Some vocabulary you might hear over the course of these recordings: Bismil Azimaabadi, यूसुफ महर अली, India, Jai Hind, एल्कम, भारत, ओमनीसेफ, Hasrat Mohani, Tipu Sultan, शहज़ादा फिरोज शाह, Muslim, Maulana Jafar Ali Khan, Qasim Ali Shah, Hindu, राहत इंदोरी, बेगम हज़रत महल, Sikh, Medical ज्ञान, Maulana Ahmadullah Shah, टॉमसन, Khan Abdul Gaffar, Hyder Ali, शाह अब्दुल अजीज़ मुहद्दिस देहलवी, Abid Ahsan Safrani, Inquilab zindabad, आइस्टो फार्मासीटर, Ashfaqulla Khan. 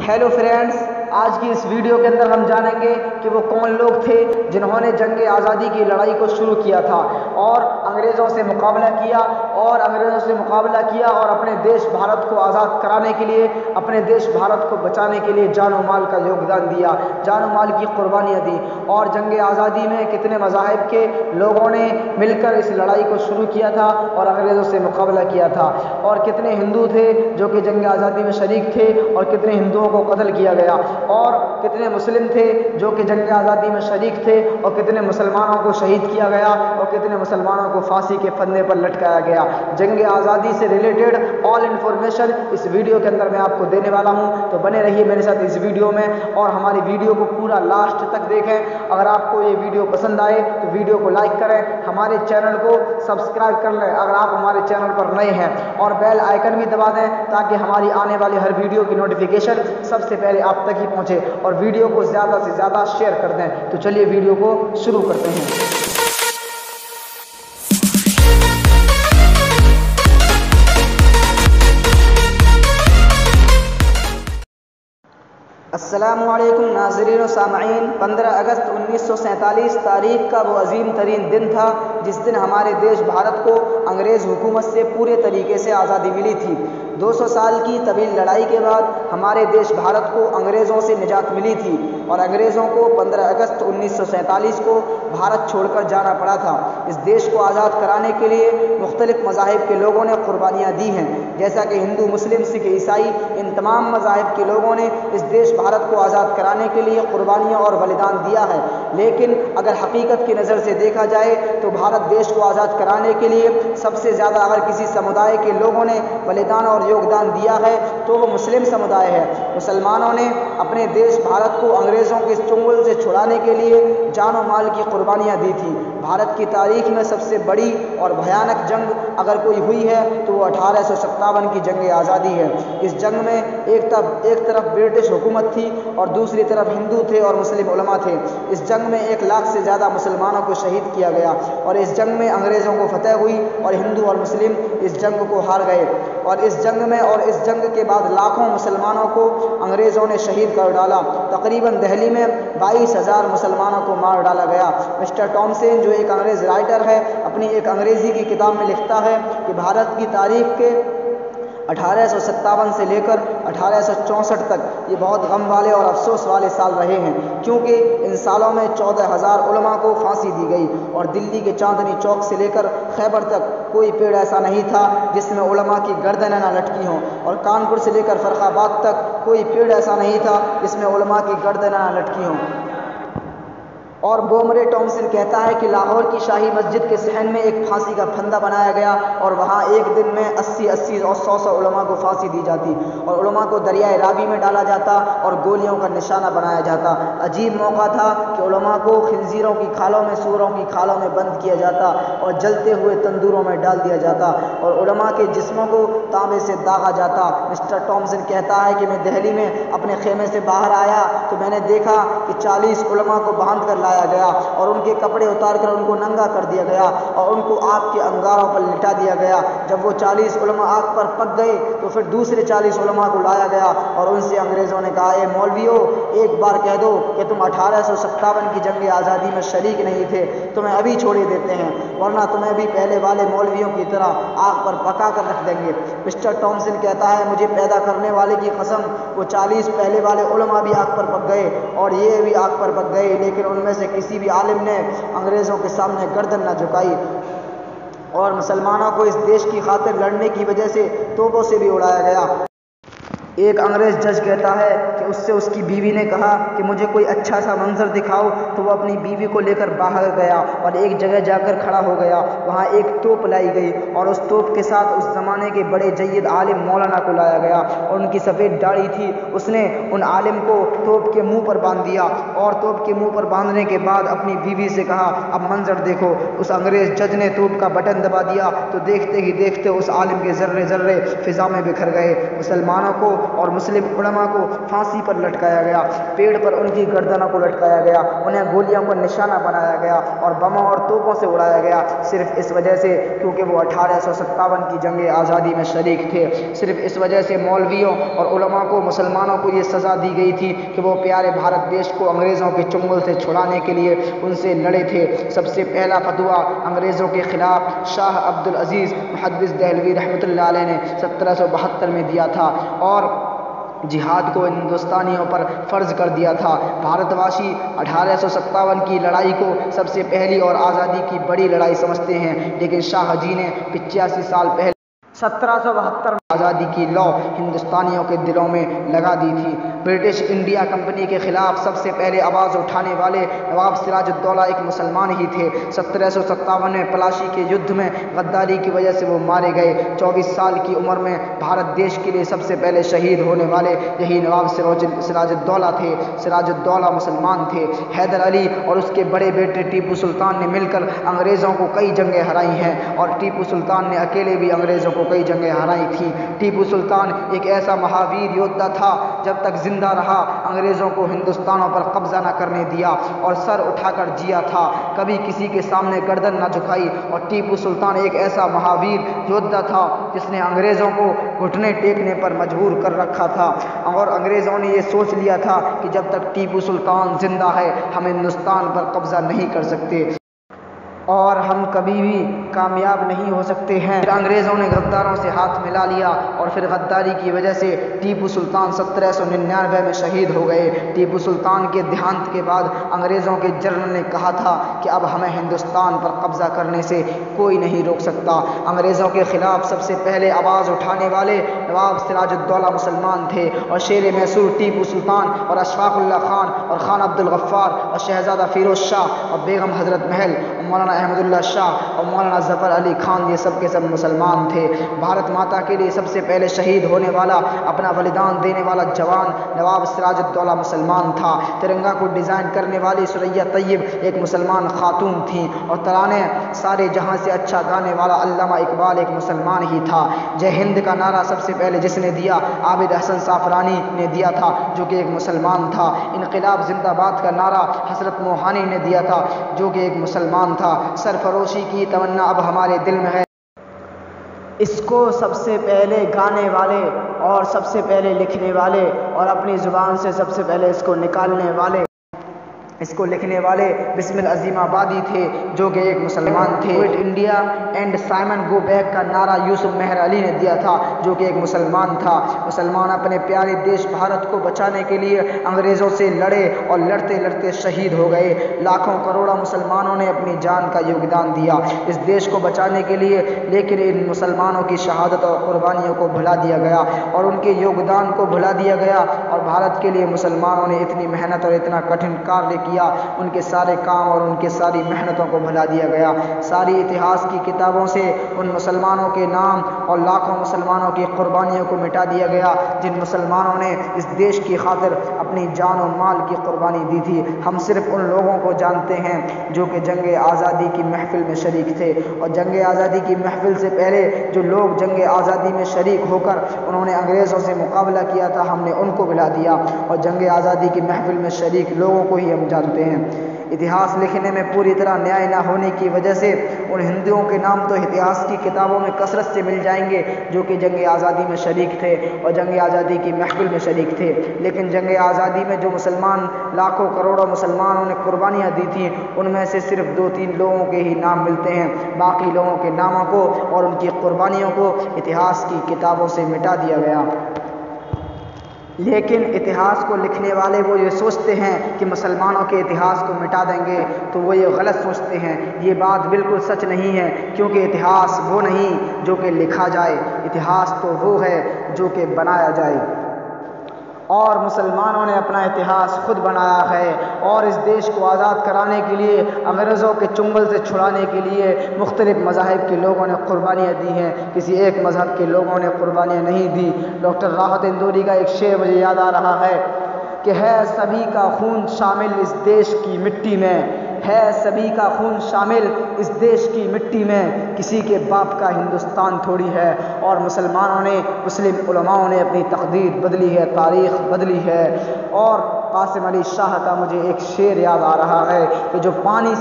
Hello friends, आज की इस वीडियो के अंदर हम जानेंगे कि वो कौन लोग थे जिन्होंने जंग आज़ादी की लड़ाई को शुरू किया था और अंग्रेज़ों से मुकाबला किया और अपने देश भारत को आज़ाद कराने के लिए, अपने देश भारत को बचाने के लिए जानो माल का योगदान दिया, जानो माल की कुर्बानियाँ दी। और जंग आज़ादी में कितने मज़ाहिब के लोगों ने मिलकर इस लड़ाई को शुरू किया था और अंग्रेज़ों से मुकाबला किया था, और कितने हिंदू थे जो कि जंग आज़ादी में शरीक थे और कितने हिंदुओं को कत्ल किया गया, और कितने मुस्लिम थे जो कि जंग आज़ादी में शरीक थे और कितने मुसलमानों को शहीद किया गया और कितने मुसलमानों को फांसी के फंदे पर लटकाया गया। जंग आज़ादी से रिलेटेड ऑल इन्फॉर्मेशन इस वीडियो के अंदर मैं आपको देने वाला हूं, तो बने रहिए मेरे साथ इस वीडियो में और हमारी वीडियो को पूरा लास्ट तक देखें। अगर आपको ये वीडियो पसंद आए तो वीडियो को लाइक करें, हमारे चैनल को सब्सक्राइब कर लें अगर आप हमारे चैनल पर नए हैं, और बेल आइकन भी दबा दें ताकि हमारी आने वाली हर वीडियो की नोटिफिकेशन सबसे पहले आप तक ही पहुंचे, और वीडियो को ज़्यादा से ज़्यादा शेयर कर दें। तो चलिए वीडियो को शुरू करते हैं। अस्सलामु अलैकुम नाज़रीन व सामईन। 15 अगस्त 1947 तारीख़ का वो अजीम तरीन दिन था जिस दिन हमारे देश भारत को अंग्रेज़ हुकूमत से पूरे तरीके से आज़ादी मिली थी। 200 साल की तवील लड़ाई के बाद हमारे देश भारत को अंग्रेज़ों से निजात मिली थी और अंग्रेज़ों को 15 अगस्त 1947 को भारत छोड़कर जाना पड़ा था। इस देश को आज़ाद कराने के लिए मुख्तलिफ़ मज़ाहिब के लोगों ने कुर्बानियाँ दी हैं, जैसा कि हिंदू, मुस्लिम, सिख, ईसाई, इन तमाम मज़ाहिब के लोगों ने इस देश भारत को आज़ाद कराने के लिए कुर्बानियाँ और बलिदान दिया है। लेकिन अगर हकीकत की नज़र से देखा जाए तो भारत देश को आज़ाद कराने के लिए सबसे ज़्यादा अगर किसी समुदाय के लोगों ने बलिदान और योगदान दिया है तो वो मुस्लिम समुदाय है। मुसलमानों ने अपने देश भारत को अंग्रेज़ों के चंगुल से छुड़ाने के लिए जान और माल की कुर्बानियाँ दी थी। भारत की तारीख में सबसे बड़ी और भयानक जंग अगर कोई हुई है तो वो 1857 की जंग आज़ादी है। इस जंग में एक तरफ ब्रिटिश हुकूमत थी और दूसरी तरफ हिंदू थे और मुस्लिम उलमा थे। इस जंग में 1 लाख से ज़्यादा मुसलमानों को शहीद किया गया और इस जंग में अंग्रेज़ों को फतह हुई और हिंदू और मुस्लिम इस जंग को हार गए। और इस जंग में और इस जंग के बाद लाखों मुसलमानों को अंग्रेज़ों ने शहीद कर डाला। तकरीबन दिल्ली में 22,000 मुसलमानों को मार डाला गया। मिस्टर टॉमसन जो एक अंग्रेज़ राइटर है, अपनी एक अंग्रेज़ी की किताब में लिखता है कि भारत की तारीख के 1857 से लेकर 1864 तक ये बहुत गम वाले और अफसोस वाले साल रहे हैं, क्योंकि इन सालों में 14,000 उलमा को फांसी दी गई और दिल्ली के चांदनी चौक से लेकर खैबर तक कोई पेड़ ऐसा नहीं था जिसमें उलमा की गर्दनें ना लटकी हों, और कानपुर से लेकर फर्रुखाबाद तक कोई पेड़ ऐसा नहीं था जिसमें उलमा की गर्दनें ना लटकी हों। और बोमरे टॉमसन कहता है कि लाहौर की शाही मस्जिद के सहन में एक फांसी का फंदा बनाया गया और वहाँ एक दिन में 80 और 100 उलमा को फांसी दी जाती और उलमा को दरियाए रावी में डाला जाता और गोलियों का निशाना बनाया जाता। अजीब मौका था कि उलमा को खिंजीरों की खालों में, सूरों की खालों में बंद किया जाता और जलते हुए तंदूरों में डाल दिया जाता और उलमा के जिस्मों को तांबे से दागा जाता। मिस्टर टॉमसन कहता है कि मैं दिल्ली में अपने खेमे से बाहर आया तो मैंने देखा कि 40 उलमा को बांध कर गया और उनके कपड़े उतार कर उनको नंगा कर दिया गया और उनको आग के अंगारों पर लिटा दिया गया। जब वो 40 उलमा आग पर पक गए तो फिर दूसरे 40 उलमा को लाया गया और उनसे अंग्रेज़ों ने कहा, ए मौलवियों, एक बार कह दो कि तुम 1857 की जंग आज़ादी में शरीक नहीं थे, तुम्हें अभी छोड़े देते हैं वरना तुम्हें भी पहले वाले मौलवियों की तरह आग पर पका कर रख देंगे। मिस्टर टॉमसन कहता है, मुझे पैदा करने वाले की कसम, वो 40 पहले वाले उलमा भी आग पर पक गए और ये भी आग पर पक गए, लेकिन उनमें किसी भी आलिम ने अंग्रेजों के सामने गर्दन न झुकाई और मुसलमानों को इस देश की खातिर लड़ने की वजह से तोपों से भी उड़ाया गया। एक अंग्रेज़ जज कहता है कि उससे उसकी बीवी ने कहा कि मुझे कोई अच्छा सा मंजर दिखाओ, तो वह अपनी बीवी को लेकर बाहर गया और एक जगह जाकर खड़ा हो गया। वहाँ एक तोप लाई गई और उस तोप के साथ उस ज़माने के बड़े जय्यद आलिम मौलाना को लाया गया और उनकी सफ़ेद दाढ़ी थी, उसने उन आलिम को तोप के मुँह पर बांध दिया और तोप के मुँह पर बांधने के बाद अपनी बीवी से कहा, अब मंजर देखो। उस अंग्रेज़ जज ने तोप का बटन दबा दिया तो देखते ही देखते उस आलिम के जर्रे जर्रे फ़िज़ा में बिखर गए। मुसलमानों को और मुस्लिम उलमा को फांसी पर लटकाया गया, पेड़ पर उनकी गर्दनों को लटकाया गया, उन्हें गोलियों का निशाना बनाया गया और बमों और तोपों से उड़ाया गया, सिर्फ इस वजह से क्योंकि वो 1857 की जंग आज़ादी में शरीक थे। सिर्फ इस वजह से मौलवियों और उलमा को, मुसलमानों को ये सज़ा दी गई थी कि वो प्यारे भारत देश को अंग्रेज़ों के चंगुल से छुड़ाने के लिए उनसे लड़े थे। सबसे पहला फतवा अंग्रेज़ों के खिलाफ शाह अब्दुल अजीज़ मुहद्दिस देहलवी रहमतुल्लाह अलैह ने 1772 में दिया था और जिहाद को हिंदुस्तानियों पर फ़र्ज़ कर दिया था। भारतवासी 1857 की लड़ाई को सबसे पहली और आज़ादी की बड़ी लड़ाई समझते हैं, लेकिन शाह जी ने 85 साल पहले 1772 में आज़ादी की लौ हिंदुस्तानियों के दिलों में लगा दी थी। ब्रिटिश इंडिया कंपनी के खिलाफ सबसे पहले आवाज़ उठाने वाले नवाब सिराजुद्दौला एक मुसलमान ही थे। 1757 में पलाशी के युद्ध में गद्दारी की वजह से वो मारे गए। 24 साल की उम्र में भारत देश के लिए सबसे पहले शहीद होने वाले यही नवाब सिराजुद्दौला थे। सिराजुद्दौला मुसलमान थे। हैदर अली और उसके बड़े बेटे टीपू सुल्तान ने मिलकर अंग्रेज़ों को कई जंगें हराई हैं और टीपू सुल्तान ने अकेले भी अंग्रेज़ों को कई जंगें हराई थी। टीपू सुल्तान एक ऐसा महावीर योद्धा था, जब तक जिंदा रहा अंग्रेज़ों को हिंदुस्तानों पर कब्जा न करने दिया और सर उठाकर जिया था, कभी किसी के सामने गर्दन न झुकाई। और टीपू सुल्तान एक ऐसा महावीर योद्धा था जिसने अंग्रेज़ों को घुटने टेकने पर मजबूर कर रखा था और अंग्रेज़ों ने यह सोच लिया था कि जब तक टीपू सुल्तान जिंदा है हम हिंदुस्तान पर कब्जा नहीं कर सकते और हम कभी भी कामयाब नहीं हो सकते हैं। फिर अंग्रेज़ों ने गद्दारों से हाथ मिला लिया और फिर गद्दारी की वजह से टीपू सुल्तान 1799 में शहीद हो गए। टीपू सुल्तान के देहांत के बाद अंग्रेज़ों के जनरल ने कहा था कि अब हमें हिंदुस्तान पर कब्ज़ा करने से कोई नहीं रोक सकता। अंग्रेज़ों के ख़िलाफ़ सबसे पहले आवाज़ उठाने वाले नवाब सिराजुद्दौला मुसलमान थे और शेर मैसूर टीपू सुल्तान और अशफाकुल्ला खान और खान अब्दुल गफ्फार और शहज़ादा फिरोज शाह और बेगम हज़रत महल और मौलाना अहमदुल्लाह शाह और मौलाना जफर अली खान, ये सब के सब मुसलमान थे। भारत माता के लिए सबसे पहले शहीद होने वाला, अपना बलिदान देने वाला जवान नवाब सिराजुद्दौला मुसलमान था। तिरंगा को डिज़ाइन करने वाली सुरैया तैयब एक मुसलमान खातून थी और तराने सारे जहां से अच्छा गाने वाला अल्लामा इकबाल एक मुसलमान ही था। जय हिंद का नारा सबसे पहले जिसने दिया आबिद अहसन साफरानी ने दिया था, जो कि एक मुसलमान था। इनकिलाब जिंदाबाद का नारा हसरत मोहानी ने दिया था, जो कि एक मुसलमान था। सरफरोशी की तमन्ना अब हमारे दिल में है, इसको सबसे पहले गाने वाले और सबसे पहले लिखने वाले और अपनी ज़ुबान से सबसे पहले इसको निकालने वाले, इसको लिखने वाले बिस्मिल अजीमाबादी थे, जो कि एक मुसलमान थे। Quit India and Simon go back का नारा यूसुफ महर अली ने दिया था, जो कि एक मुसलमान था। मुसलमान अपने प्यारे देश भारत को बचाने के लिए अंग्रेज़ों से लड़े और लड़ते लड़ते शहीद हो गए। लाखों करोड़ों मुसलमानों ने अपनी जान का योगदान दिया इस देश को बचाने के लिए, लेकिन इन मुसलमानों की शहादत और कुर्बानियों को भुला दिया गया और उनके योगदान को भुला दिया गया और भारत के लिए मुसलमानों ने इतनी मेहनत और इतना कठिन कार्य किया, उनके सारे काम और उनके सारी मेहनतों को भुला दिया गया। सारी इतिहास की किताबों से उन मुसलमानों के नाम और लाखों मुसलमानों की कुर्बानियों को मिटा दिया गया, जिन मुसलमानों ने इस देश की खातिर अपनी जान और माल की कुर्बानी दी थी। हम सिर्फ उन लोगों को जानते हैं जो कि जंग आज़ादी की महफिल में शरीक थे और जंग आज़ादी की महफिल से पहले जो लोग जंग आज़ादी में शरीक होकर उन्होंने अंग्रेज़ों से मुकाबला किया था, हमने उनको भुला दिया और जंग आज़ादी की महफिल में शरीक लोगों को ही हम जानते हैं। इतिहास लिखने में पूरी तरह न्याय ना होने की वजह से उन हिंदुओं के नाम तो इतिहास की किताबों में कसरत से मिल जाएंगे जो कि जंग आज़ादी में शरीक थे और जंग आज़ादी की महफिल में शरीक थे, लेकिन जंग आज़ादी में जो मुसलमान, लाखों करोड़ों मुसलमानों ने कुर्बानियाँ दी थी, उनमें से सिर्फ 2-3 लोगों के ही नाम मिलते हैं। बाकी लोगों के नामों को और उनकी कुर्बानियों को इतिहास की किताबों से मिटा दिया गया। लेकिन इतिहास को लिखने वाले वो ये सोचते हैं कि मुसलमानों के इतिहास को मिटा देंगे, तो वो ये गलत सोचते हैं। ये बात बिल्कुल सच नहीं है, क्योंकि इतिहास वो नहीं जो कि लिखा जाए, इतिहास तो वो है जो कि बनाया जाए। और मुसलमानों ने अपना इतिहास खुद बनाया है और इस देश को आज़ाद कराने के लिए, अंग्रेज़ों के चुंगल से छुड़ाने के लिए मुख्तलिफ़ मज़ाहिब के लोगों ने कुर्बानियाँ दी हैं, किसी एक मज़हब के लोगों ने कुर्बानियाँ नहीं दी। डॉक्टर राहत इंदोरी का एक शेर मुझे याद आ रहा है कि है सभी का खून शामिल इस देश की मिट्टी में, है सभी का खून शामिल इस देश की मिट्टी में, किसी के बाप का हिंदुस्तान थोड़ी है। और मुसलमानों ने, मुस्लिम उलमाओं ने अपनी तकदीर बदली है, तारीख़ बदली है। और कासिम अली शाह का मुझे एक शेर याद आ रहा है कि जो पानी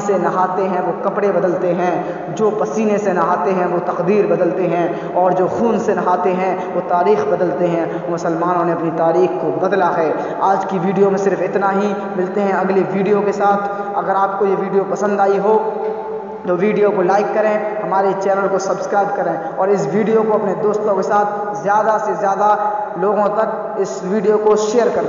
से नहाते हैं वो कपड़े बदलते हैं, जो पसीने से नहाते हैं वो तकदीर बदलते हैं, और जो खून से नहाते हैं वो तारीख़ बदलते हैं। मुसलमानों ने अपनी तारीख़ को बदला है। आज की वीडियो में सिर्फ इतना ही, मिलते हैं अगली वीडियो के साथ। अगर आपको ये वीडियो पसंद आई हो तो वीडियो को लाइक करें, हमारे चैनल को सब्सक्राइब करें और इस वीडियो को अपने दोस्तों के साथ ज़्यादा से ज़्यादा लोगों तक इस वीडियो को शेयर करें।